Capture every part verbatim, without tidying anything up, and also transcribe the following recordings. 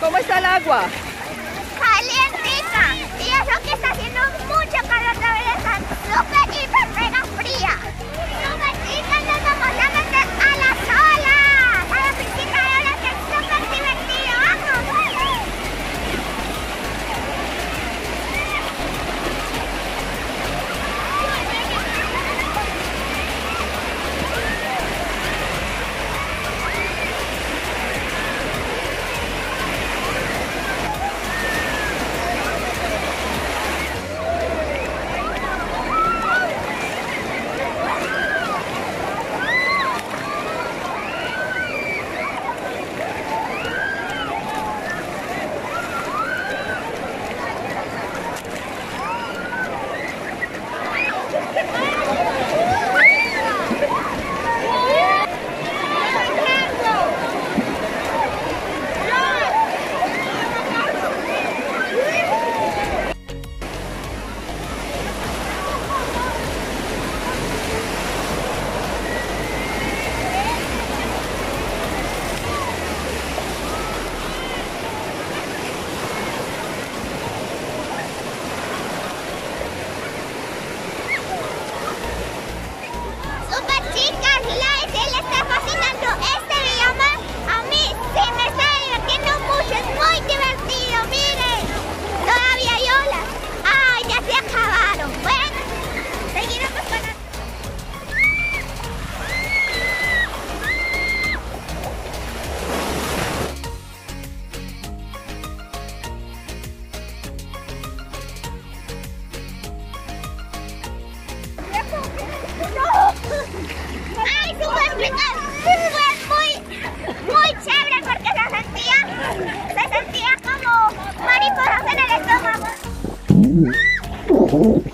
¿Cómo está el agua? Calientita. Y eso que está haciendo mucho calor, la verdad está súper, hiper, mega fría. Súper chicas, nos vamos a meter a las olas. A la piscina de olas, que es súper divertido.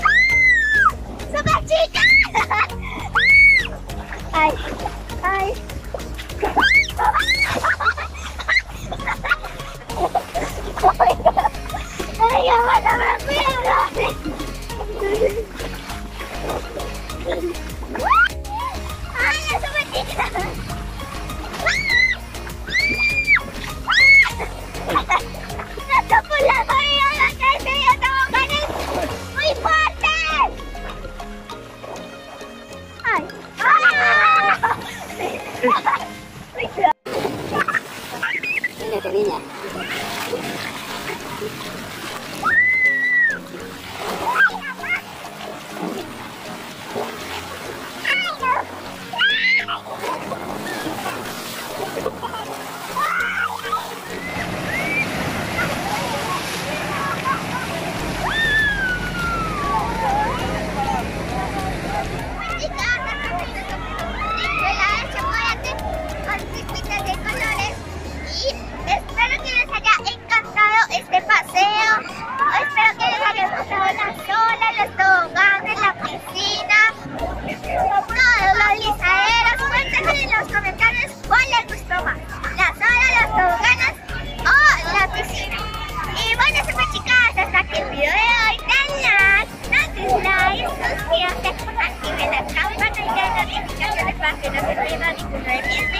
Espero que les haya encantado este paseo. back, it doesn't really that equal, right?